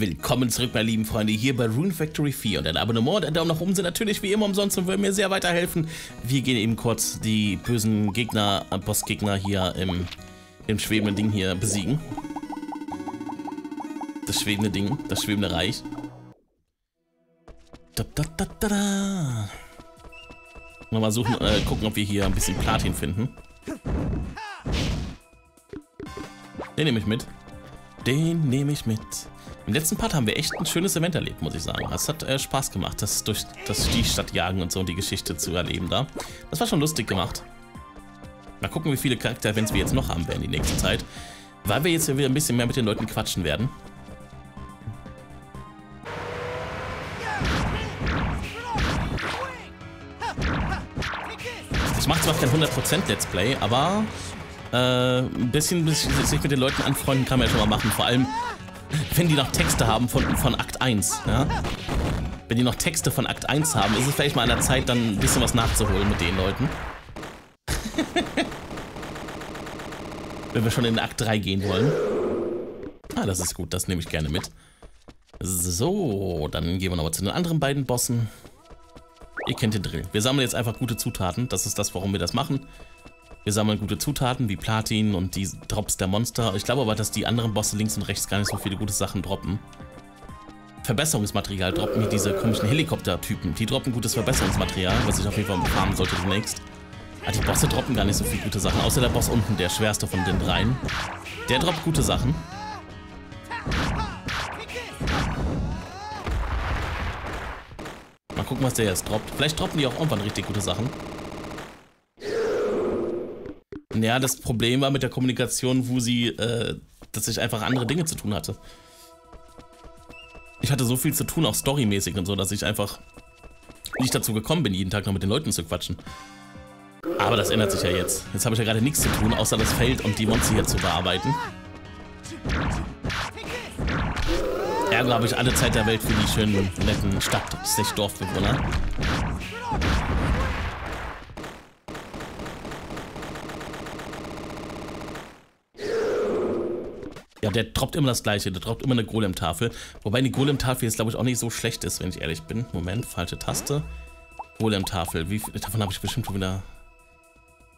Willkommen zurück, meine lieben Freunde, hier bei Rune Factory 4. Und ein Abonnement und ein Daumen nach oben sind natürlich wie immer umsonst und würden mir sehr weiterhelfen. Wir gehen eben kurz die bösen Gegner, Bossgegner hier im schwebenden Ding hier besiegen. Das schwebende Ding, das schwebende Reich. Da, da, da, da, da. Nochmal suchen, gucken, ob wir hier ein bisschen Platin finden. Den nehme ich mit. Den nehme ich mit. Im letzten Part haben wir echt ein schönes Event erlebt, muss ich sagen. Es hat Spaß gemacht, das durch die Stadt jagen und so und die Geschichte zu erleben da. Das war schon lustig gemacht. Mal gucken, wie viele Charakter-Events wir jetzt noch haben werden die nächste Zeit. Weil wir jetzt wieder ein bisschen mehr mit den Leuten quatschen werden. Ich mache zwar kein 100% Let's Play, aber ein bisschen sich mit den Leuten anfreunden kann man ja schon mal machen. Vor allem, wenn die noch Texte haben von Akt 1, ja? Wenn die noch Texte von Akt 1 haben, ist es vielleicht mal an der Zeit, dann ein bisschen was nachzuholen mit den Leuten. Wenn wir schon in Akt 3 gehen wollen. Ah, das ist gut, das nehme ich gerne mit. So, dann gehen wir nochmal zu den anderen beiden Bossen. Ihr kennt den Drill. Wir sammeln jetzt einfach gute Zutaten. Das ist das, warum wir das machen. Wir sammeln gute Zutaten wie Platin und die Drops der Monster. Ich glaube aber, dass die anderen Bosse links und rechts gar nicht so viele gute Sachen droppen. Verbesserungsmaterial droppen hier diese komischen Helikopter-Typen. Die droppen gutes Verbesserungsmaterial, was ich auf jeden Fall farmen sollte demnächst. Aber die Bosse droppen gar nicht so viele gute Sachen. Außer der Boss unten, der schwerste von den dreien. Der droppt gute Sachen. Mal gucken, was der jetzt droppt. Vielleicht droppen die auch irgendwann richtig gute Sachen. Ja, das Problem war mit der Kommunikation, wo sie, dass ich einfach andere Dinge zu tun hatte. Ich hatte so viel zu tun, auch storymäßig und so, dass ich einfach nicht dazu gekommen bin, jeden Tag noch mit den Leuten zu quatschen. Aber das ändert sich ja jetzt. Jetzt habe ich ja gerade nichts zu tun, außer das Feld und die Monster hier zu bearbeiten. Ergo habe ich alle Zeit der Welt für die schönen, netten Stadt-Dorfbewohner. Ja, der droppt immer das Gleiche. Der droppt immer eine Golem-Tafel. Wobei eine Golem-Tafel jetzt, glaube ich, auch nicht so schlecht ist, wenn ich ehrlich bin. Moment, falsche Taste. Golem-Tafel. Wie viel davon habe ich bestimmt schon wieder?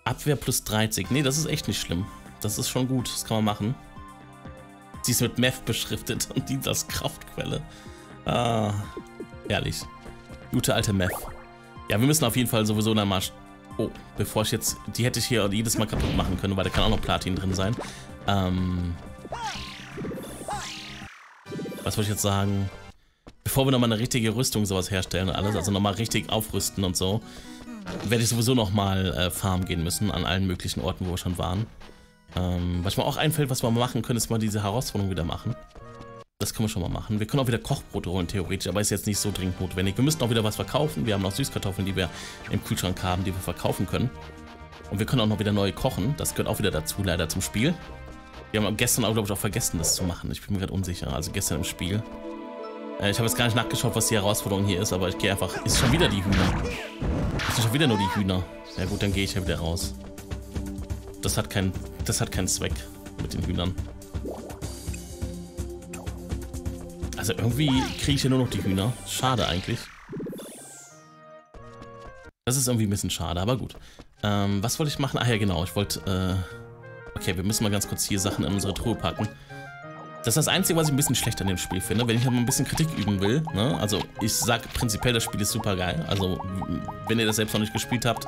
Abwehr plus 30. Nee, das ist echt nicht schlimm. Das ist schon gut. Das kann man machen. Sie ist mit Meth beschriftet und dient als Kraftquelle. Ah, herrlich. Gute alte Meth. Ja, wir müssen auf jeden Fall sowieso dann mal... Oh, bevor ich jetzt... Die hätte ich hier jedes Mal kaputt machen können, weil da kann auch noch Platin drin sein. Was wollte ich jetzt sagen? Bevor wir nochmal eine richtige Rüstung sowas herstellen und alles, also nochmal richtig aufrüsten und so, werde ich sowieso nochmal farmen gehen müssen an allen möglichen Orten, wo wir schon waren. Was mir auch einfällt, was wir mal machen können, ist mal diese Herausforderung wieder machen. Das können wir schon mal machen. Wir können auch wieder Kochbrote holen, theoretisch, aber ist jetzt nicht so dringend notwendig. Wir müssen auch wieder was verkaufen. Wir haben noch Süßkartoffeln, die wir im Kühlschrank haben, die wir verkaufen können. Und wir können auch noch wieder neu kochen. Das gehört auch wieder dazu, leider, zum Spiel. Wir haben gestern auch, glaube ich, auch vergessen, das zu machen. Ich bin mir gerade unsicher. Also gestern im Spiel. Ich habe jetzt gar nicht nachgeschaut, was die Herausforderung hier ist, aber ich gehe einfach... Ist schon wieder die Hühner. Ist schon wieder nur die Hühner. Ja gut, dann gehe ich ja wieder raus. Das hat keinen Zweck mit den Hühnern. Also irgendwie kriege ich ja nur noch die Hühner. Schade eigentlich. Das ist irgendwie ein bisschen schade, aber gut. Was wollte ich machen? Ach ja, genau. Ich wollte... Okay, wir müssen mal ganz kurz hier Sachen in unsere Truhe packen. Das ist das Einzige, was ich ein bisschen schlecht an dem Spiel finde. Wenn ich mal ein bisschen Kritik üben will, ne? Also ich sage prinzipiell, das Spiel ist super geil. Also wenn ihr das selbst noch nicht gespielt habt,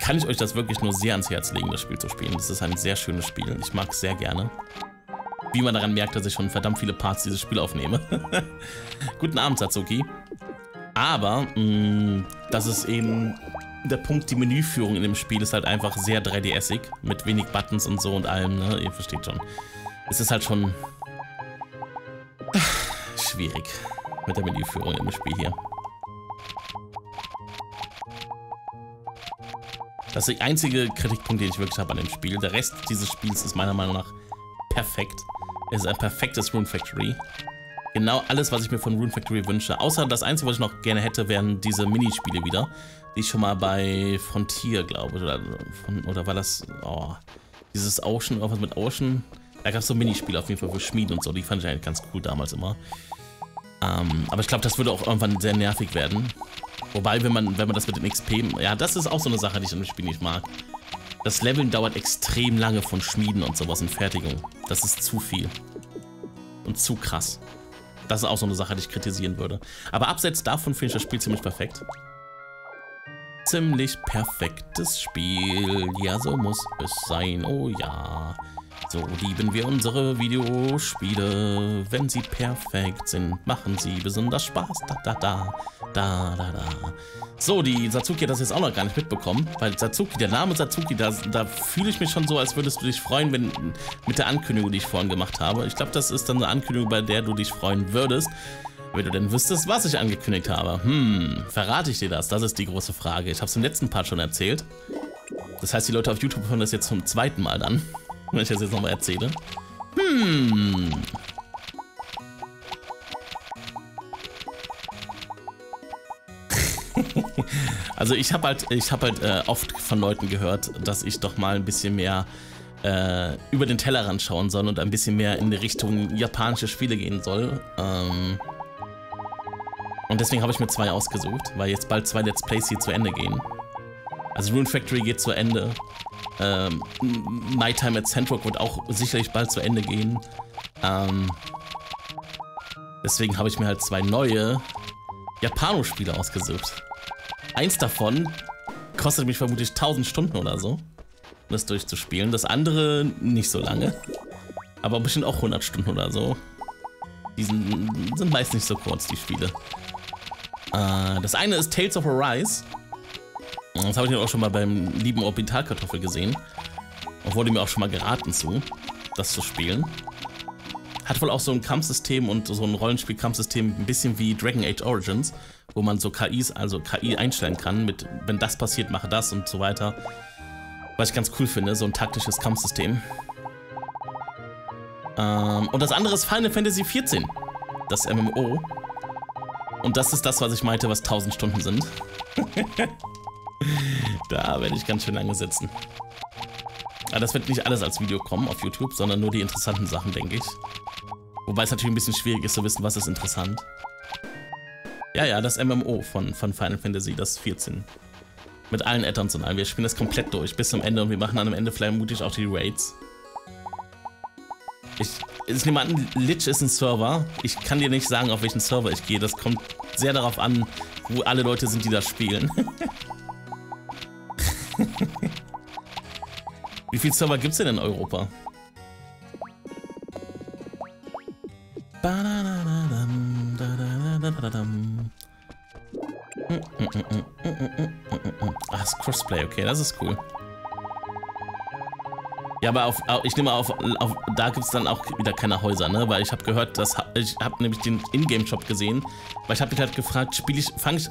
kann ich euch das wirklich nur sehr ans Herz legen, das Spiel zu spielen. Das ist ein sehr schönes Spiel. Ich mag es sehr gerne. Wie man daran merkt, dass ich schon verdammt viele Parts dieses Spiel aufnehme. Guten Abend, Satsuki. Aber das ist eben... Der Punkt, die Menüführung in dem Spiel ist halt einfach sehr 3D-esig. Mit wenig Buttons und so und allem, ne? Ihr versteht schon. Es ist halt schon... schwierig. Mit der Menüführung im Spiel hier. Das ist der einzige Kritikpunkt, den ich wirklich habe an dem Spiel. Der Rest dieses Spiels ist meiner Meinung nach perfekt. Es ist ein perfektes Rune Factory. Genau alles, was ich mir von Rune Factory wünsche. Außer das Einzige, was ich noch gerne hätte, wären diese Minispiele wieder. Die ich schon mal bei Frontier, glaube ich, oder war das, oh, dieses Ocean, irgendwas mit Ocean? Da gab es so Minispiele auf jeden Fall für Schmieden und so, die fand ich eigentlich ganz cool damals immer. Aber ich glaube, das würde auch irgendwann sehr nervig werden. Wobei, wenn man das mit dem XP... Ja, das ist auch so eine Sache, die ich im Spiel nicht mag. Das Leveln dauert extrem lange von Schmieden und sowas und Fertigung. Das ist zu viel. Und zu krass. Das ist auch so eine Sache, die ich kritisieren würde. Aber abseits davon finde ich das Spiel ziemlich perfekt. Ziemlich perfektes Spiel. Ja, so muss es sein. Oh ja. So lieben wir unsere Videospiele. Wenn sie perfekt sind, machen sie besonders Spaß. Da, da, da. Da, da, da. So, die Satsuki hat das jetzt auch noch gar nicht mitbekommen. Weil Satsuki, der Name Satsuki, da fühle ich mich schon so, als würdest du dich freuen, wenn mit der Ankündigung, die ich vorhin gemacht habe. Ich glaube, das ist dann eine Ankündigung, bei der du dich freuen würdest. Wenn du denn wüsstest, was ich angekündigt habe. Verrate ich dir das? Das ist die große Frage. Ich habe es im letzten Part schon erzählt. Das heißt, die Leute auf YouTube hören das jetzt zum zweiten Mal dann. Wenn ich das jetzt nochmal erzähle. Also ich habe halt oft von Leuten gehört, dass ich doch mal ein bisschen mehr über den Tellerrand schauen soll und ein bisschen mehr in die Richtung japanische Spiele gehen soll. Und deswegen habe ich mir zwei ausgesucht, weil jetzt bald zwei Let's Plays hier zu Ende gehen. Also Rune Factory geht zu Ende. My Time at Sandrock wird auch sicherlich bald zu Ende gehen. Deswegen habe ich mir halt zwei neue Japano-Spiele ausgesucht. Eins davon kostet mich vermutlich 1000 Stunden oder so, um das durchzuspielen. Das andere nicht so lange, aber bestimmt auch 100 Stunden oder so. Die sind meist nicht so kurz, die Spiele. Das eine ist Tales of Arise. Das habe ich auch schon mal beim lieben Orbitalkartoffel gesehen. Und wurde mir auch schon mal geraten zu, das zu spielen. Hat wohl auch so ein Kampfsystem und so ein Rollenspiel-Kampfsystem, ein bisschen wie Dragon Age Origins, wo man so KI einstellen kann mit, wenn das passiert, mache das und so weiter. Was ich ganz cool finde, so ein taktisches Kampfsystem. Und das andere ist Final Fantasy 14, das MMO. Und das ist das, was ich meinte, was 1000 Stunden sind. Da werde ich ganz schön lange sitzen. Aber das wird nicht alles als Video kommen auf YouTube, sondern nur die interessanten Sachen, denke ich. Wobei es natürlich ein bisschen schwierig ist zu wissen, was ist interessant. Ja, das MMO von Final Fantasy, das 14. Mit allen Add-ons und allem. Wir spielen das komplett durch bis zum Ende und wir machen dann am Ende vielleicht mutig auch die Raids. Ich nehme an, Lich ist ein Server. Ich kann dir nicht sagen, auf welchen Server ich gehe. Das kommt sehr darauf an, wo alle Leute sind, die das spielen. Wie viele Server gibt es denn in Europa? Ach, das ist Crossplay, okay, das ist cool. Ja, aber ich nehme auf da gibt es dann auch wieder keine Häuser, ne? Weil ich habe gehört, ich habe nämlich den Ingame-Shop gesehen, weil ich habe mich halt gefragt,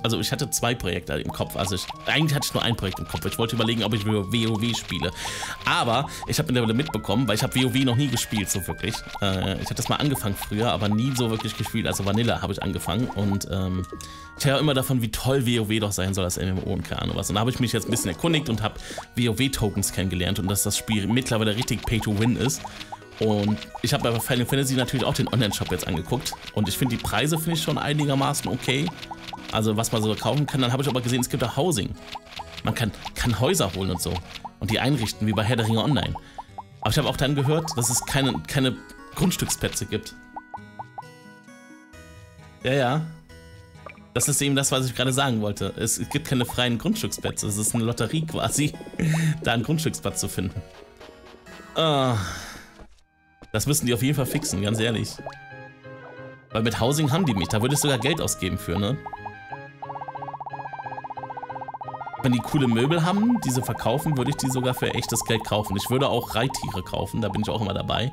also ich hatte zwei Projekte im Kopf, eigentlich hatte ich nur ein Projekt im Kopf, ich wollte überlegen, ob ich WoW spiele, aber ich habe mittlerweile mitbekommen, weil ich habe WoW noch nie gespielt, so wirklich, ich hatte das mal angefangen früher, aber nie so wirklich gespielt, also Vanilla habe ich angefangen und ich höre immer davon, wie toll WoW doch sein soll, das MMO und keine Ahnung was, und da habe ich mich jetzt ein bisschen erkundigt und habe WoW-Tokens kennengelernt und dass das Spiel mittlerweile der richtig Pay-to-Win ist. Und ich habe bei Final Fantasy natürlich auch den Online-Shop jetzt angeguckt. Und ich finde, die Preise finde ich schon einigermaßen okay. Also was man so kaufen kann. Dann habe ich aber gesehen, es gibt auch Housing. Man kann Häuser holen und so. Und die einrichten, wie bei Herr der Ringe Online. Aber ich habe auch dann gehört, dass es keine Grundstücksplätze gibt. Ja. Das ist eben das, was ich gerade sagen wollte. Es gibt keine freien Grundstücksplätze. Es ist eine Lotterie quasi, da einen Grundstücksplatz zu finden. Das müssen die auf jeden Fall fixen, ganz ehrlich. Weil mit Housing haben die mich. Da würde ich sogar Geld ausgeben für, ne? Wenn die coole Möbel haben, die sie verkaufen, würde ich die sogar für echtes Geld kaufen. Ich würde auch Reittiere kaufen, da bin ich auch immer dabei.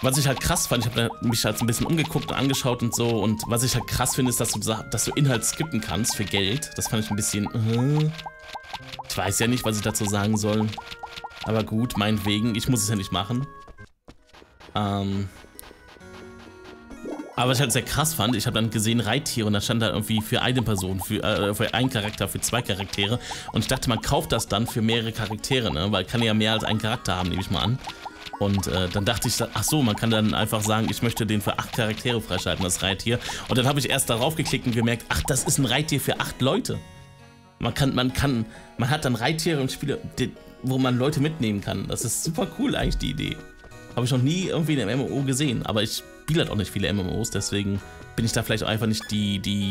Was ich halt krass fand, ich habe mich halt ein bisschen umgeguckt und angeschaut und so. Und was ich halt krass finde, ist, dass du Inhalt skippen kannst für Geld. Das fand ich ein bisschen... Ich weiß ja nicht, was ich dazu sagen soll. Aber gut, meinetwegen. Ich muss es ja nicht machen. Aber was ich halt sehr krass fand, ich habe dann gesehen Reittiere und da stand da irgendwie für eine Person, für einen Charakter, für zwei Charaktere. Und ich dachte, man kauft das dann für mehrere Charaktere, ne? Weil kann ja mehr als einen Charakter haben, nehme ich mal an. Und dann dachte ich, ach so, man kann dann einfach sagen, ich möchte den für 8 Charaktere freischalten, das Reittier. Und dann habe ich erst darauf geklickt und gemerkt, ach, das ist ein Reittier für 8 Leute. Man hat dann Reittiere und Spiele, wo man Leute mitnehmen kann. Das ist super cool eigentlich, die Idee. Habe ich noch nie irgendwie in einem MMO gesehen, aber ich spiele halt auch nicht viele MMOs, deswegen bin ich da vielleicht auch einfach nicht der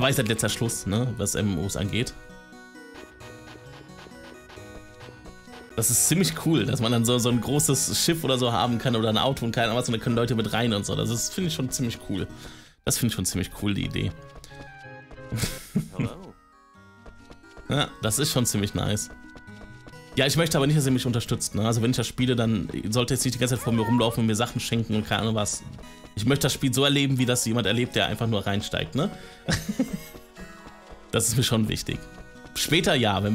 weiß halt letzter Schluss, ne, was MMOs angeht. Das ist ziemlich cool, dass man dann so ein großes Schiff oder so haben kann oder ein Auto und keine Ahnung was, und da können Leute mit rein und so. Das finde ich schon ziemlich cool. Das finde ich schon ziemlich cool, die Idee. Ja, das ist schon ziemlich nice. Ja, ich möchte aber nicht, dass ihr mich unterstützt, ne? Also wenn ich das spiele, dann sollte jetzt nicht die ganze Zeit vor mir rumlaufen und mir Sachen schenken und keine Ahnung was. Ich möchte das Spiel so erleben, wie das jemand erlebt, der einfach nur reinsteigt, ne? Das ist mir schon wichtig. Später ja, wenn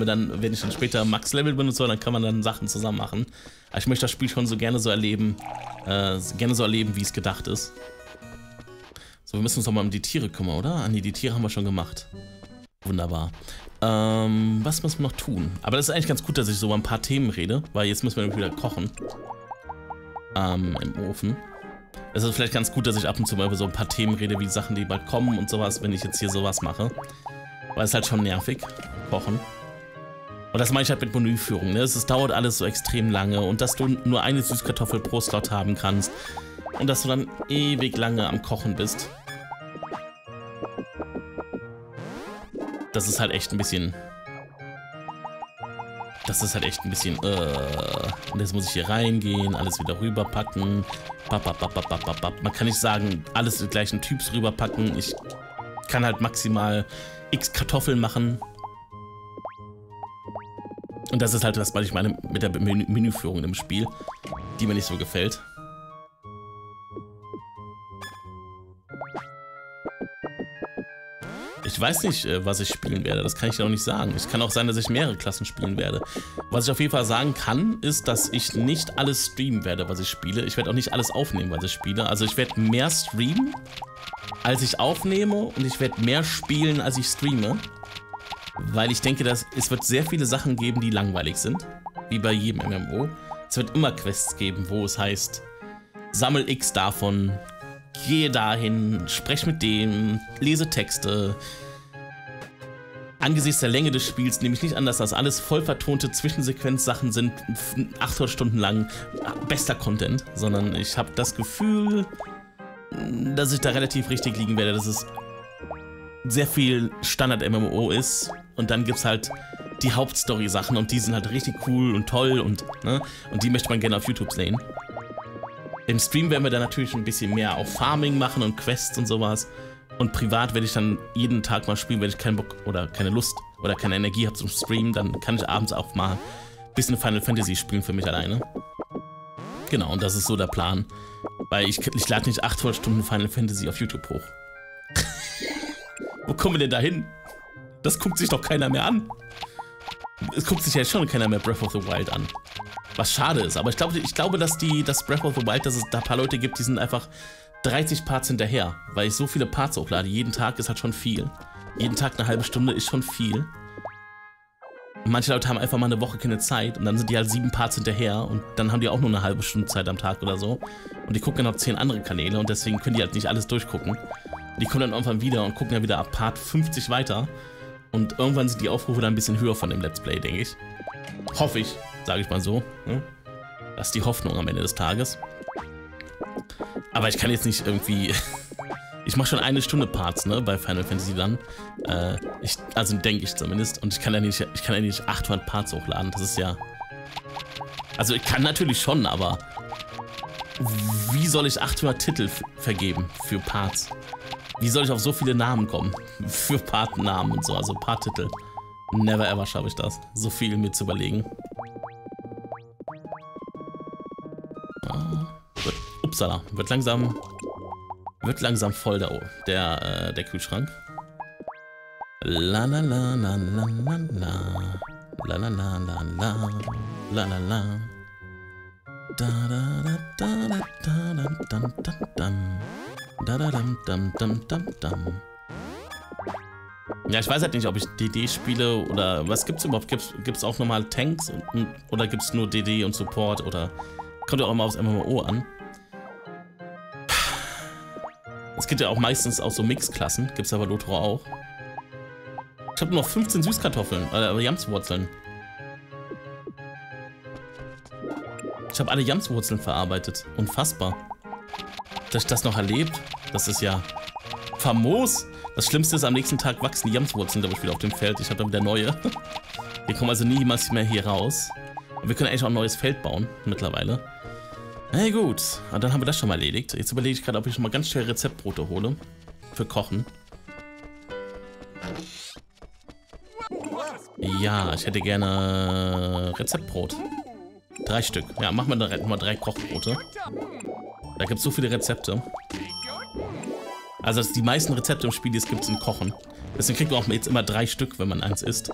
ich dann später Max-Level bin und so, dann kann man dann Sachen zusammen machen. Aber ich möchte das Spiel schon so gerne so erleben, wie es gedacht ist. So, wir müssen uns doch mal um die Tiere kümmern, oder? Ah nee, die Tiere haben wir schon gemacht. Wunderbar. Was müssen wir noch tun? Aber das ist eigentlich ganz gut, dass ich so über ein paar Themen rede, weil jetzt müssen wir nämlich wieder kochen. Im Ofen. Es ist vielleicht ganz gut, dass ich ab und zu mal über so ein paar Themen rede, wie Sachen, die bald kommen und sowas, wenn ich jetzt hier sowas mache. Weil es ist halt schon nervig, kochen. Und das meine ich halt mit Menüführung, ne? Es dauert alles so extrem lange und dass du nur eine Süßkartoffel pro Slot haben kannst und dass du dann ewig lange am Kochen bist. Das ist halt echt ein bisschen... Und jetzt muss ich hier reingehen, alles wieder rüberpacken. Man kann nicht sagen, alles die gleichen Typs rüberpacken. Ich kann halt maximal x Kartoffeln machen. Und das ist halt das, was ich meine mit der Menüführung im Spiel, die mir nicht so gefällt. Ich weiß nicht, was ich spielen werde, das kann ich dir noch nicht sagen. Es kann auch sein, dass ich mehrere Klassen spielen werde. Was ich auf jeden Fall sagen kann, ist, dass ich nicht alles streamen werde, was ich spiele. Ich werde auch nicht alles aufnehmen, was ich spiele. Also ich werde mehr streamen, als ich aufnehme, und ich werde mehr spielen, als ich streame. Weil ich denke, dass es wird sehr viele Sachen geben, die langweilig sind. Wie bei jedem MMO. Es wird immer Quests geben, wo es heißt, sammel X davon, gehe dahin, sprech mit dem, lese Texte. Angesichts der Länge des Spiels nehme ich nicht an, dass das alles voll vertonte Zwischensequenzsachen sind, 800 Stunden lang bester Content, sondern ich habe das Gefühl, dass ich da relativ richtig liegen werde, dass es sehr viel Standard-MMO ist und dann gibt es halt die Hauptstory-Sachen und die sind halt richtig cool und toll und, ne, und die möchte man gerne auf YouTube sehen. Im Stream werden wir dann natürlich ein bisschen mehr auf Farming machen und Quests und sowas. Und privat werde ich dann jeden Tag mal spielen, wenn ich keinen Bock oder keine Lust oder keine Energie habe zum Streamen, dann kann ich abends auch mal ein bisschen Final Fantasy spielen für mich alleine. Genau, und das ist so der Plan. Weil ich lade nicht 800 Stunden Final Fantasy auf YouTube hoch. Wo kommen wir denn da hin? Das guckt sich doch keiner mehr an. Es guckt sich ja jetzt schon keiner mehr Breath of the Wild an. Was schade ist, aber ich glaube, dass Breath of the Wild, dass es da ein paar Leute gibt, die sind einfach 30 Parts hinterher, weil ich so viele Parts hochlade. Jeden Tag ist halt schon viel. Jeden Tag eine halbe Stunde ist schon viel. Und manche Leute haben einfach mal eine Woche keine Zeit und dann sind die halt 7 Parts hinterher und dann haben die auch nur eine halbe Stunde Zeit am Tag oder so. Und die gucken dann noch 10 andere Kanäle und deswegen können die halt nicht alles durchgucken. Und die kommen dann irgendwann wieder und gucken dann wieder ab Part 50 weiter. Und irgendwann sind die Aufrufe dann ein bisschen höher von dem Let's Play, denke ich. Hoffe ich. Sage ich mal so. Das ist die Hoffnung am Ende des Tages. Aber ich kann jetzt nicht irgendwie... Ich mache schon eine Stunde Parts, ne, bei Final Fantasy dann. Also denke ich zumindest. Und ich kann ja nicht 800 Parts hochladen. Das ist ja... Also ich kann natürlich schon, aber... Wie soll ich 800 Titel vergeben für Parts? Wie soll ich auf so viele Namen kommen? Für Partnamen und so, also Parttitel. Never ever schaffe ich das. So viel mir zu überlegen. Upsala, wird langsam voll der Kühlschrank. La la la la la la la la la la la la la. Ja, ich weiß halt nicht, ob ich DD spiele oder was gibt's überhaupt? Gibt's auch normal Tanks oder gibt's nur DD und Support oder kommt ja auch immer aufs MMO an. Es gibt ja auch meistens auch so Mixklassen, gibt's aber Lotro auch. Ich habe nur noch 15 Süßkartoffeln, Jamswurzeln. Ich habe alle Jamswurzeln verarbeitet. Unfassbar. Dass ich das noch erlebt, das ist ja famos. Das Schlimmste ist, am nächsten Tag wachsen die Jamswurzeln, glaube ich, wieder auf dem Feld. Ich habe dann wieder neue. Wir kommen also niemals mehr hier raus. Und wir können eigentlich auch ein neues Feld bauen, mittlerweile. Na hey, gut, und dann haben wir das schon mal erledigt. Jetzt überlege ich gerade, ob ich schon mal ganz schnell Rezeptbrote hole. Für Kochen. Ja, ich hätte gerne Rezeptbrot. 3 Stück. Ja, machen wir dann nochmal 3 Kochbrote. Da gibt es so viele Rezepte. Also die meisten Rezepte im Spiel, die es gibt, sind Kochen. Deswegen kriegt man auch jetzt immer 3 Stück, wenn man eins isst.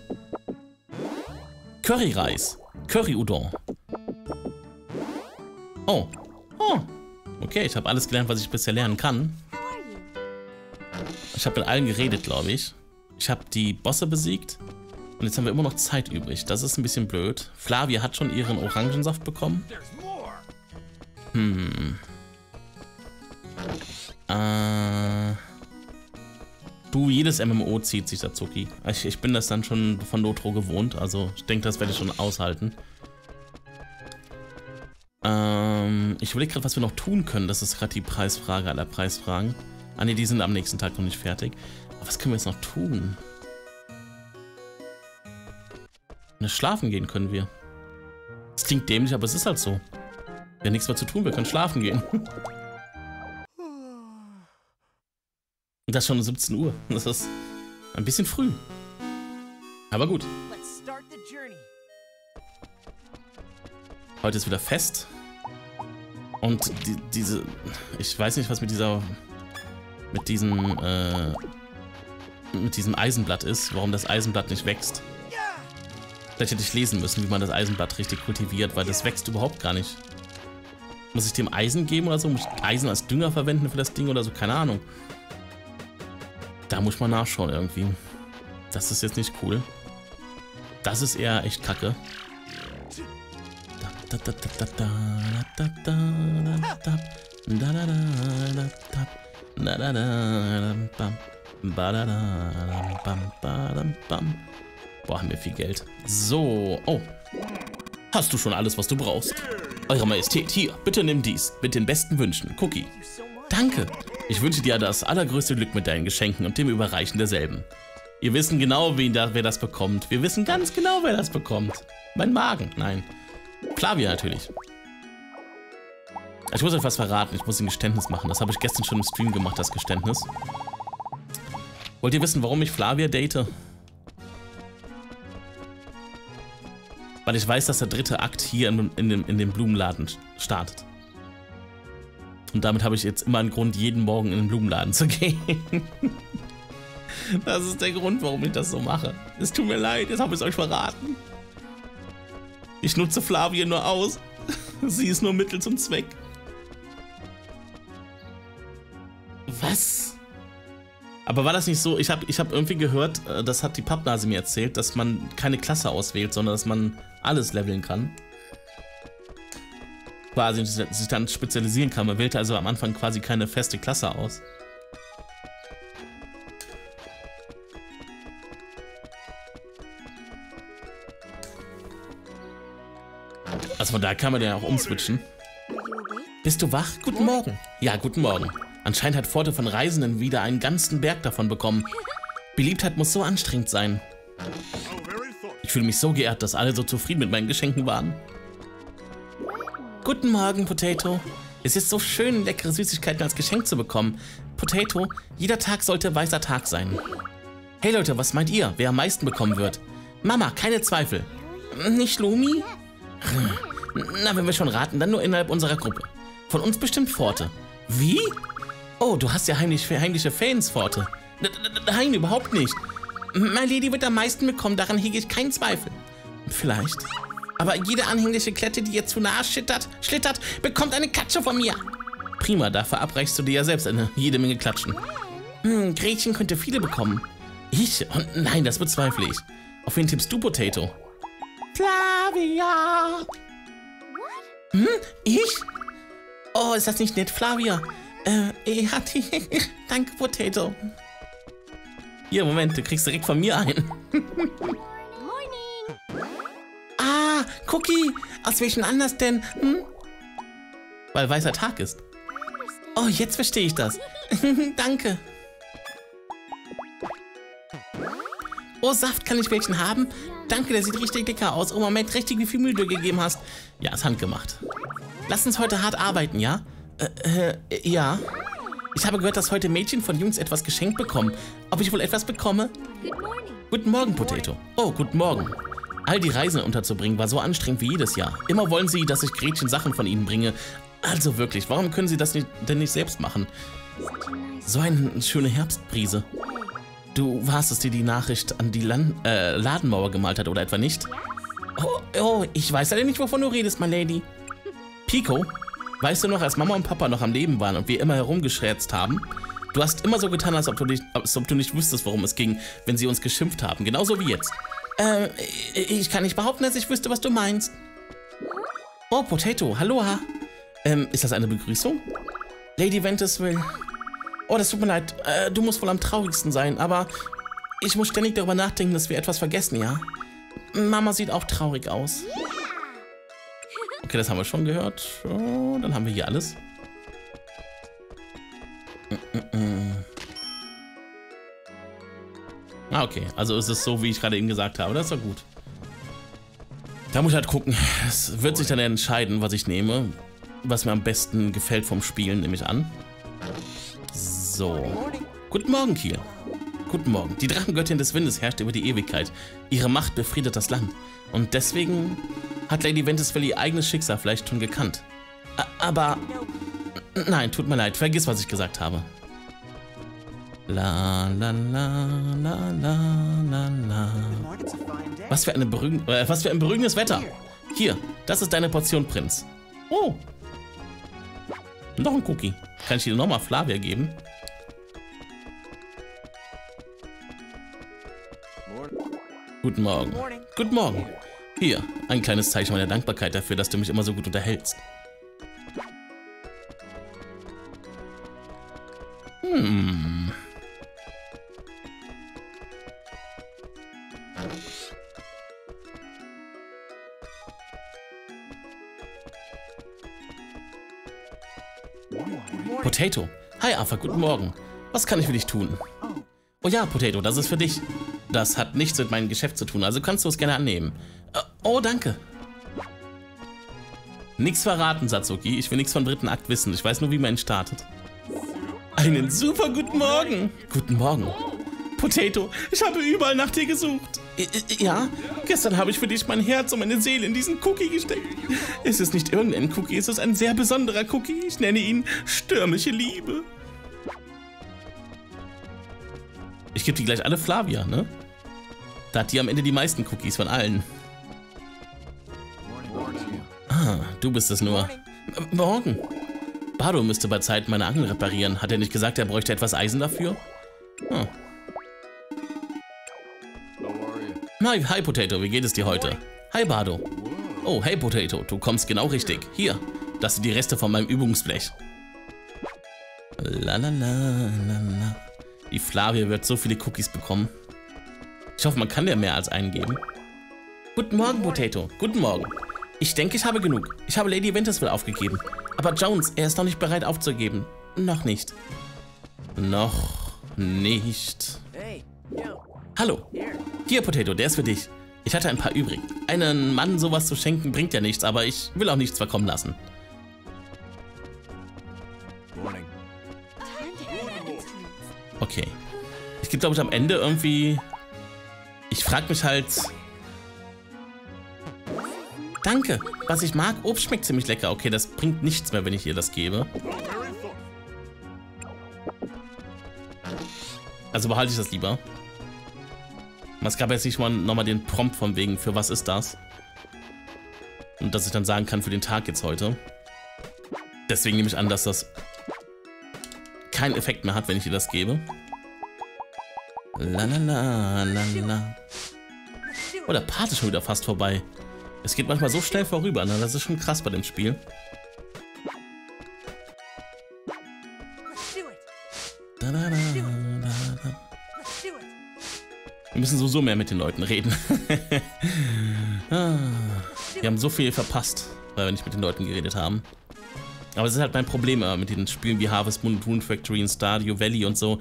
Curryreis. Curry-Udon. Oh. Oh. Okay, ich habe alles gelernt, was ich bisher lernen kann. Ich habe mit allen geredet, glaube ich. Ich habe die Bosse besiegt. Und jetzt haben wir immer noch Zeit übrig. Das ist ein bisschen blöd. Flavia hat schon ihren Orangensaft bekommen. Du, jedes MMO zieht sich da Zucki. Ich bin das dann schon von Lotro gewohnt. Also ich denke, das werde ich schon aushalten. Ich überlege gerade, was wir noch tun können. Das ist gerade die Preisfrage aller Preisfragen. Ah ne, die sind am nächsten Tag noch nicht fertig. Aber was können wir jetzt noch tun? Schlafen gehen können wir. Das klingt dämlich, aber es ist halt so. Wir haben nichts mehr zu tun, wir können schlafen gehen. Und das schon um 17 Uhr. Das ist ein bisschen früh. Aber gut. Heute ist wieder Fest. Und diese... Ich weiß nicht, was mit dieser... Mit diesem Eisenblatt ist. Warum das Eisenblatt nicht wächst. Vielleicht hätte ich lesen müssen, wie man das Eisenblatt richtig kultiviert, weil das wächst überhaupt gar nicht. Muss ich dem Eisen geben oder so? Muss ich Eisen als Dünger verwenden für das Ding oder so? Keine Ahnung. Da muss ich mal nachschauen irgendwie. Das ist jetzt nicht cool. Das ist eher echt kacke. Boah, haben wir viel Geld. So, oh. Hast du schon alles, was du brauchst? Eure Majestät, hier, bitte nimm dies. Mit den besten Wünschen, Cookie. Danke. Ich wünsche dir das allergrößte Glück mit deinen Geschenken und dem Überreichen derselben. Ihr wissen genau, wer das bekommt. Wir wissen ganz genau, wer das bekommt. Mein Magen, nein. Flavia natürlich. Ich muss euch was verraten, ich muss ein Geständnis machen. Das habe ich gestern schon im Stream gemacht, das Geständnis. Wollt ihr wissen, warum ich Flavia date? Weil ich weiß, dass der 3. Akt hier in dem Blumenladen startet. Und damit habe ich jetzt immer einen Grund, jeden Morgen in den Blumenladen zu gehen. Das ist der Grund, warum ich das so mache. Es tut mir leid, jetzt habe ich es euch verraten. Ich nutze Flavia nur aus. Sie ist nur Mittel zum Zweck. Was? Aber war das nicht so, ich hab irgendwie gehört, das hat die Pappnase mir erzählt, dass man keine Klasse auswählt, sondern dass man alles leveln kann. Quasi sich dann spezialisieren kann. Man wählte also am Anfang quasi keine feste Klasse aus. Also von da kann man ja auch umswitchen. Bist du wach? Guten Morgen. Ja, guten Morgen. Anscheinend hat Pforte von Reisenden wieder einen ganzen Berg davon bekommen. Beliebtheit muss so anstrengend sein. Ich fühle mich so geehrt, dass alle so zufrieden mit meinen Geschenken waren. Guten Morgen, Potato. Es ist so schön, leckere Süßigkeiten als Geschenk zu bekommen. Potato, jeder Tag sollte weißer Tag sein. Hey Leute, was meint ihr, wer am meisten bekommen wird? Mama, keine Zweifel. Nicht Lumi? Na, wenn wir schon raten, dann nur innerhalb unserer Gruppe. Von uns bestimmt Pforte. Wie? Oh, du hast ja heimliche Fans, Pforte. Nein, überhaupt nicht. My Lady wird am meisten bekommen, daran hege ich keinen Zweifel. Vielleicht. aber jede anhängliche Klette, die ihr zu nahe schlittert, bekommt eine Klatsche von mir. Prima, da verabreichst du dir ja selbst eine jede Menge Klatschen. Hm, Gretchen könnte viele bekommen. Ich? Oh, nein, das bezweifle ich. Auf wen tippst du, Potato? Flavia! Hm? Ich? Oh, ist das nicht nett, Flavia? Ja, danke, Potato. Hier, Moment, du kriegst direkt von mir ein. Ah, Cookie. Aus welchen anders denn? Hm? Weil weißer Tag ist. Oh, jetzt verstehe ich das. Danke. Oh, Saft, kann ich welchen haben? Danke, der sieht richtig dicker aus. Oh, Moment, richtig, wie viel Mühe du gegeben hast. Ja, ist handgemacht. Lass uns heute hart arbeiten, ja? Ja. Ich habe gehört, dass heute Mädchen von Jungs etwas geschenkt bekommen. Ob ich wohl etwas bekomme? Guten Morgen, Potato. Oh, guten Morgen. All die Reisen unterzubringen war so anstrengend wie jedes Jahr. Immer wollen sie, dass ich Gretchen Sachen von ihnen bringe. Also wirklich, warum können sie das denn nicht selbst machen? So eine schöne Herbstbrise. Du warst es, die die Nachricht an die Ladenmauer gemalt hat, oder etwa nicht? Oh, ich weiß ja nicht, wovon du redest, my lady. Pico, weißt du noch, als Mama und Papa noch am Leben waren und wir immer herumgeschrätzt haben? Du hast immer so getan, als ob du nicht wüsstest, worum es ging, wenn sie uns geschimpft haben. Genauso wie jetzt. Ich kann nicht behaupten, dass ich wüsste, was du meinst. Oh, Potato, aloha. Ist das eine Begrüßung? Lady Ventuswill. Oh, das tut mir leid. Du musst wohl am traurigsten sein, aber ich muss ständig darüber nachdenken, dass wir etwas vergessen, ja? Mama sieht auch traurig aus. Okay, das haben wir schon gehört. Oh, dann haben wir hier alles. Ah, okay. Also ist es so, wie ich gerade eben gesagt habe. Das ist doch gut. Da muss ich halt gucken. Es wird sich dann entscheiden, was ich nehme. Was mir am besten gefällt vom Spielen, nehme ich an. So. Guten Morgen, Kiel. Guten Morgen. Die Drachengöttin des Windes herrscht über die Ewigkeit. Ihre Macht befriedet das Land. Und deswegen hat Lady Ventuswill ihr eigenes Schicksal vielleicht schon gekannt. Aber... Nein, tut mir leid. Vergiss, was ich gesagt habe. La la la la la la la. Was für ein berühmendes Wetter. Hier, das ist deine Portion, Prinz. Oh. Noch ein Cookie. Kann ich dir nochmal Flavia geben? Guten Morgen. Guten Morgen. Hier, ein kleines Zeichen meiner Dankbarkeit dafür, dass du mich immer so gut unterhältst. Hm. Potato. Hi, Arthur, guten Morgen. Was kann ich für dich tun? Oh ja, Potato, das ist für dich. Das hat nichts mit meinem Geschäft zu tun, also kannst du es gerne annehmen. Oh, danke. Nix verraten, Satsuki. Ich will nichts vom dritten Akt wissen. Ich weiß nur, wie man ihn startet. Einen super guten Morgen. Guten Morgen. Potato, ich habe überall nach dir gesucht. Ja? Gestern habe ich für dich mein Herz und meine Seele in diesen Cookie gesteckt. Es ist nicht irgendein Cookie, es ist ein sehr besonderer Cookie. Ich nenne ihn stürmische Liebe. Ich gebe die gleich alle Flavia, ne? Da hat die am Ende die meisten Cookies von allen. Ah, du bist es nur. Morgen. Bardo müsste bei Zeit meine Angel reparieren. Hat er nicht gesagt, er bräuchte etwas Eisen dafür? Hm. Hi, Potato, wie geht es dir heute? Hi, Bardo. Oh, hey, Potato, du kommst genau richtig. Hier, das sind die Reste von meinem Übungsblech. La la la la la. Die Flavia wird so viele Cookies bekommen. Ich hoffe, man kann dir mehr als einen geben. Guten Morgen, Potato. Guten Morgen. Ich denke, ich habe genug. Ich habe Lady Ventuswill aufgegeben. Aber Jones, er ist noch nicht bereit aufzugeben. Noch nicht. Noch nicht. Hallo. Hier, Potato, der ist für dich. Ich hatte ein paar übrig. Einen Mann sowas zu schenken bringt ja nichts, aber ich will auch nichts verkommen lassen. Okay. Ich glaube, am Ende irgendwie... Ich frage mich halt... Danke, was ich mag. Obst schmeckt ziemlich lecker. Okay, das bringt nichts mehr, wenn ich ihr das gebe. Also behalte ich das lieber. Es gab jetzt nicht mal nochmal den Prompt von wegen, für was ist das? und dass ich dann sagen kann für den Tag jetzt heute. Deswegen nehme ich an, dass das keinen Effekt mehr hat, wenn ich ihr das gebe. Lalalala. Oh, der Part ist schon wieder fast vorbei. Es geht manchmal so schnell vorüber, ne? Das ist schon krass bei dem Spiel. Wir müssen sowieso mehr mit den Leuten reden. Wir haben so viel verpasst, weil wir nicht mit den Leuten geredet haben. Aber es ist halt mein Problem mit den Spielen wie Harvest Moon, Rune Factory und Stardew Valley und so.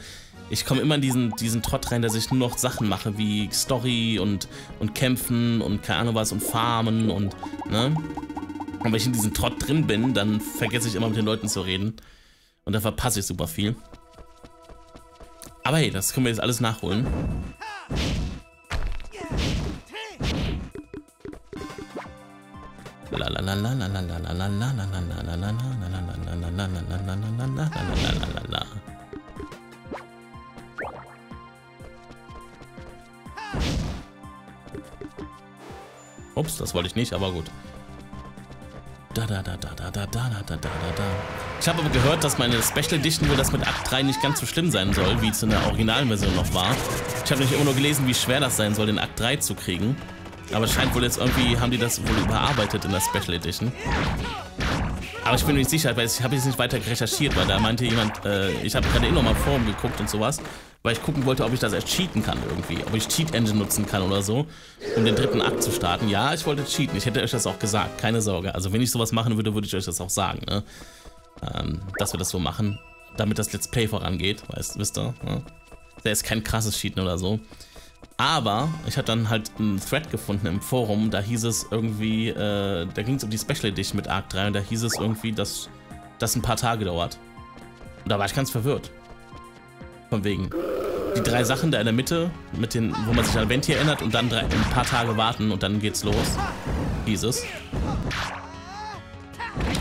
Ich komme immer in diesen Trott rein, dass ich nur noch Sachen mache wie Story und Kämpfen und keine Ahnung was und Farmen und, ne? Und wenn ich in diesem Trott drin bin, dann vergesse ich immer mit den Leuten zu reden. Und da verpasse ich super viel. Aber hey, das können wir jetzt alles nachholen. Ups, das wollte ich nicht, aber gut. Ich habe aber gehört, dass meine Special Edition wohl das mit Akt 3 nicht ganz so schlimm sein soll, wie es in der Originalversion noch war. Ich habe nämlich immer nur gelesen, wie schwer das sein soll, den Akt 3 zu kriegen. Aber es scheint wohl jetzt irgendwie, haben die das wohl überarbeitet in der Special Edition. Aber ich bin mir nicht sicher, weil ich habe jetzt nicht weiter recherchiert, weil da meinte jemand, ich habe gerade eh nochmal Forum geguckt und sowas, weil ich gucken wollte, ob ich das erst cheaten kann irgendwie, ob ich Cheat-Engine nutzen kann oder so, um den dritten Akt zu starten. Ja, ich wollte cheaten, ich hätte euch das auch gesagt, keine Sorge. Also wenn ich sowas machen würde, würde ich euch das auch sagen, ne? Dass wir das so machen, damit das Let's Play vorangeht, wisst ihr, ne? Da ist kein krasses Cheaten oder so. Aber ich habe dann halt einen Thread gefunden im Forum, da hieß es irgendwie, da ging es um die Special Edition mit Arc 3 und da hieß es irgendwie, dass das ein paar Tage dauert. Und da war ich ganz verwirrt. Von wegen. Die drei Sachen da in der Mitte, mit den, wo man sich an Venti erinnert und dann ein paar Tage warten und dann geht's los. Hieß es.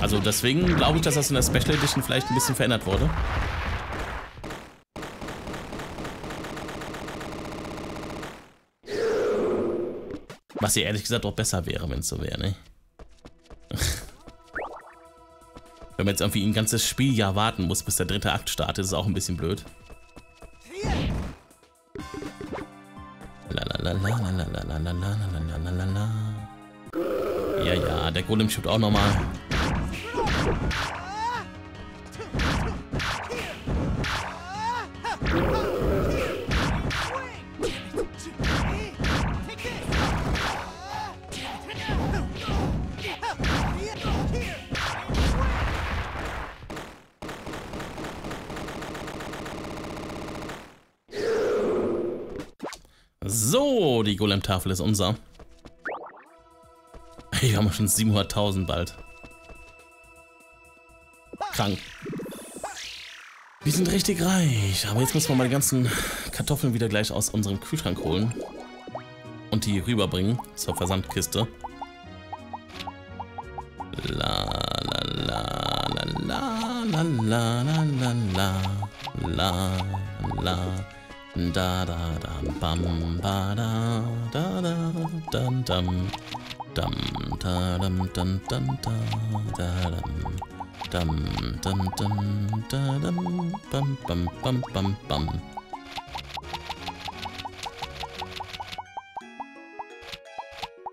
Also deswegen glaube ich, dass das in der Special Edition vielleicht ein bisschen verändert wurde. Was ja ehrlich gesagt auch besser wäre, wenn es so wäre, ne? Wenn man jetzt irgendwie ein ganzes Spieljahr warten muss, bis der dritte Akt startet, ist auch ein bisschen blöd. Ja, ja, der Golem schiebt auch nochmal. So, die Golem-Tafel ist unser. Wir haben schon 700.000 bald. Krank. Wir sind richtig reich. Aber jetzt müssen wir mal die ganzen Kartoffeln wieder gleich aus unserem Kühlschrank holen. Und die rüberbringen zur Versandkiste. La la la la la la la la la la la. Da da da bam ba da da da dam dam dam da dam dam dam da da dam dam dam da dam bam bam bam bam bam.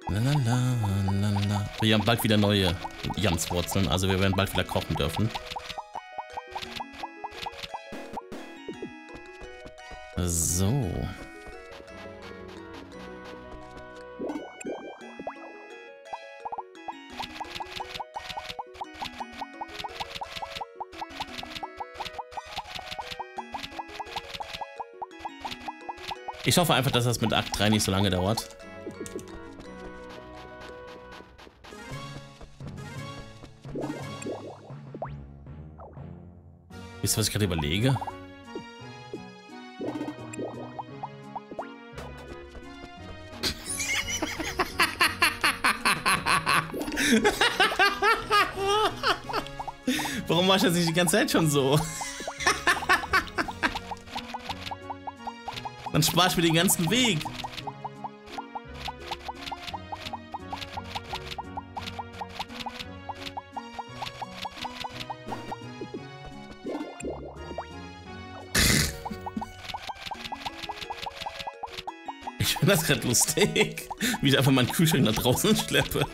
La la la la. Wir haben bald wieder neue Jamswurzeln, also wir werden bald wieder kochen dürfen. So. Ich hoffe einfach, dass das mit Akt 3 nicht so lange dauert. Wisst ihr, was ich gerade überlege? Warum mache ich das nicht die ganze Zeit schon so? Dann spare ich mir den ganzen Weg. Ich finde das gerade lustig, wie ich einfach meinen Kühlschrank nach draußen schleppe.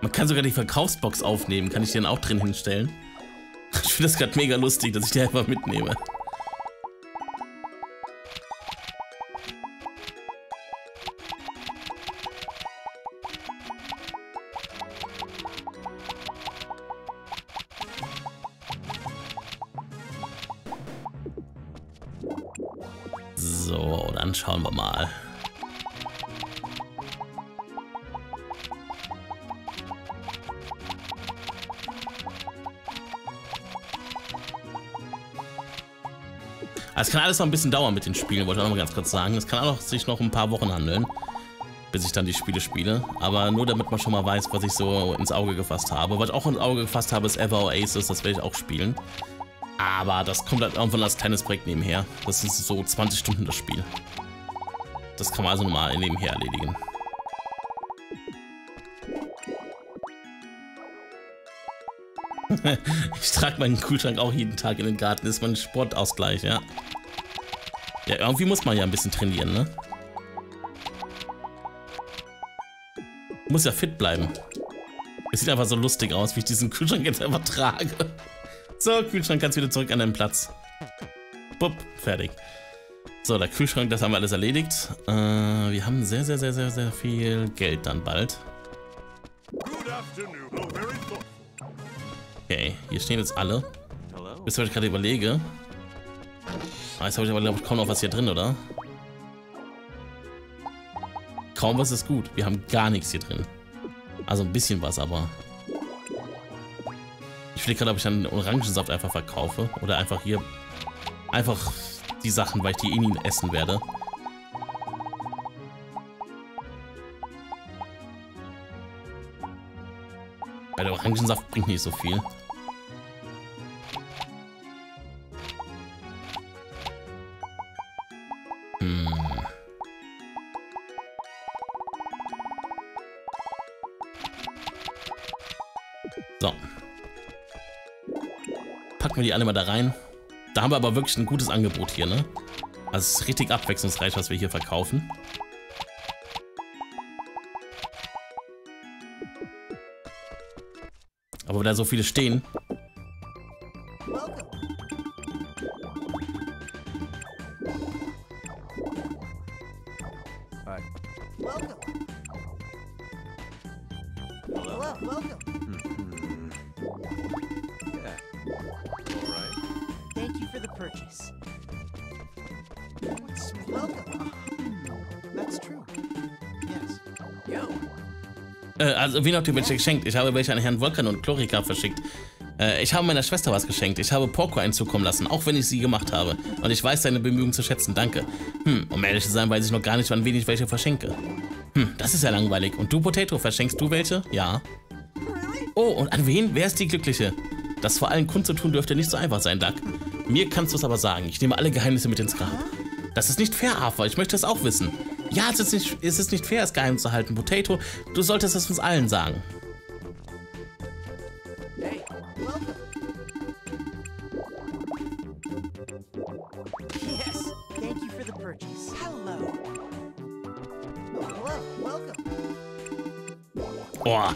Man kann sogar die Verkaufsbox aufnehmen. Kann ich die dann auch drin hinstellen? Ich finde das gerade mega lustig, dass ich die einfach mitnehme. So, dann schauen wir mal. Es kann alles noch ein bisschen dauern mit den Spielen, wollte ich auch noch mal ganz kurz sagen. Es kann auch sich noch ein paar Wochen handeln, bis ich dann die Spiele spiele. Aber nur damit man schon mal weiß, was ich so ins Auge gefasst habe. Was ich auch ins Auge gefasst habe, ist Ever Oasis, das werde ich auch spielen. Aber das kommt halt irgendwann als kleines Projekt nebenher. Das sind so 20 Stunden das Spiel. Das kann man also nochmal nebenher erledigen. Ich trage meinen Kühlschrank auch jeden Tag in den Garten, das ist mein Sportausgleich, ja. Ja, irgendwie muss man ja ein bisschen trainieren, ne? Muss ja fit bleiben. Es sieht einfach so lustig aus, wie ich diesen Kühlschrank jetzt einfach trage. So, Kühlschrank, kannst wieder zurück an deinen Platz. Bupp, fertig. So, der Kühlschrank, das haben wir alles erledigt. Wir haben sehr, sehr, sehr, sehr, sehr viel Geld dann bald. Okay, hier stehen jetzt alle. Bis ich gerade überlege. Jetzt habe ich aber, glaube ich, kaum noch was hier drin, oder? Kaum was ist gut. Wir haben gar nichts hier drin. Also ein bisschen was, aber... Ich überlege gerade, ob ich dann Orangensaft einfach verkaufe. Oder einfach hier... Einfach die Sachen, weil ich die eh nie essen werde. Weil der Orangensaft bringt nicht so viel. So. Packen wir die alle mal da rein. Da haben wir aber wirklich ein gutes Angebot hier, ne? Also es ist richtig abwechslungsreich, was wir hier verkaufen. Aber da so viele stehen. Also, wen habt ihr mir geschenkt? Ich habe welche an Herrn Volkan und Chlorika verschickt. Ich habe meiner Schwester was geschenkt. Ich habe Porco einzukommen lassen, auch wenn ich sie gemacht habe. Und ich weiß deine Bemühungen zu schätzen, danke. Um ehrlich zu sein, weiß ich noch gar nicht, wann wen ich welche verschenke. Das ist ja langweilig. Und du, Potato, verschenkst du welche? Ja. Oh, und an wen? Wer ist die Glückliche? Das vor allem Kunst zu tun dürfte nicht so einfach sein, Duck. Mir kannst du es aber sagen. Ich nehme alle Geheimnisse mit ins Grab. Das ist nicht fair, Arthur. Ich möchte es auch wissen. Ja, es ist nicht fair, es geheim zu halten. Potato, du solltest es uns allen sagen. Oh.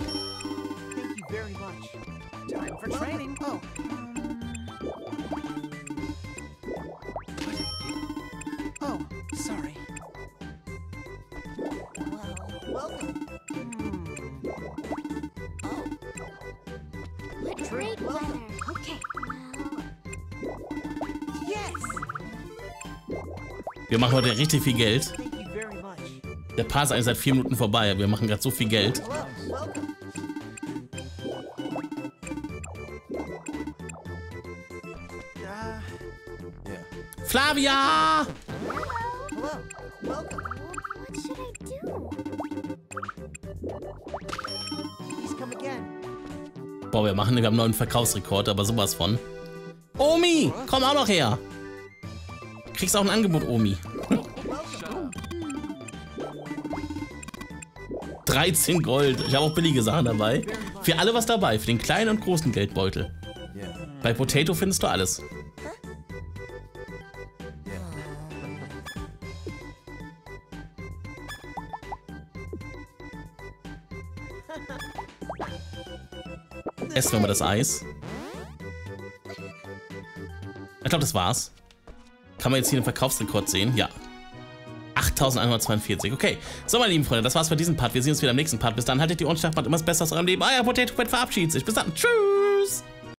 Wir machen heute richtig viel Geld. Der Part ist eigentlich seit 4 Minuten vorbei. Wir machen gerade so viel Geld. Flavia! Boah, wir haben einen neuen Verkaufsrekord, aber sowas von. Omi, komm auch noch her! Kriegst auch ein Angebot, Omi. 13 Gold. Ich habe auch billige Sachen dabei. Für alle was dabei, für den kleinen und großen Geldbeutel. Bei Potato findest du alles. Essen wir mal das Eis. Ich glaube, das war's. Kann man jetzt hier den Verkaufsrekord sehen? Ja. 8.142. Okay. So, meine lieben Freunde, das war's für diesen Part. Wir sehen uns wieder im nächsten Part. Bis dann, haltet die Ohren steif, macht immer das Beste aus eurem Leben. Euer Potato Pet verabschiedet sich. Bis dann. Tschüss.